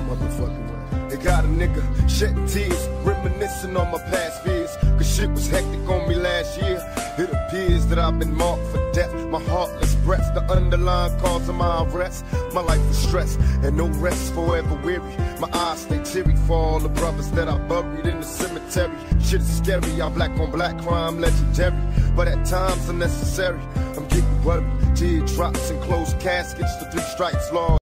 my motherfucking way. They got a nigga shedding tears, reminiscing on my past fears. Cause shit was hectic on me last year. It appears that I've been marked for death. My heartless breath's the underlying cause of my unrest. My life is stressed and no rest, forever weary. My eyes stay teary for all the brothers that I buried in the cemetery. Shit is scary, I black on black crime legendary. But at times unnecessary, I'm getting worried. Teardrops and closed caskets, the three strikes law.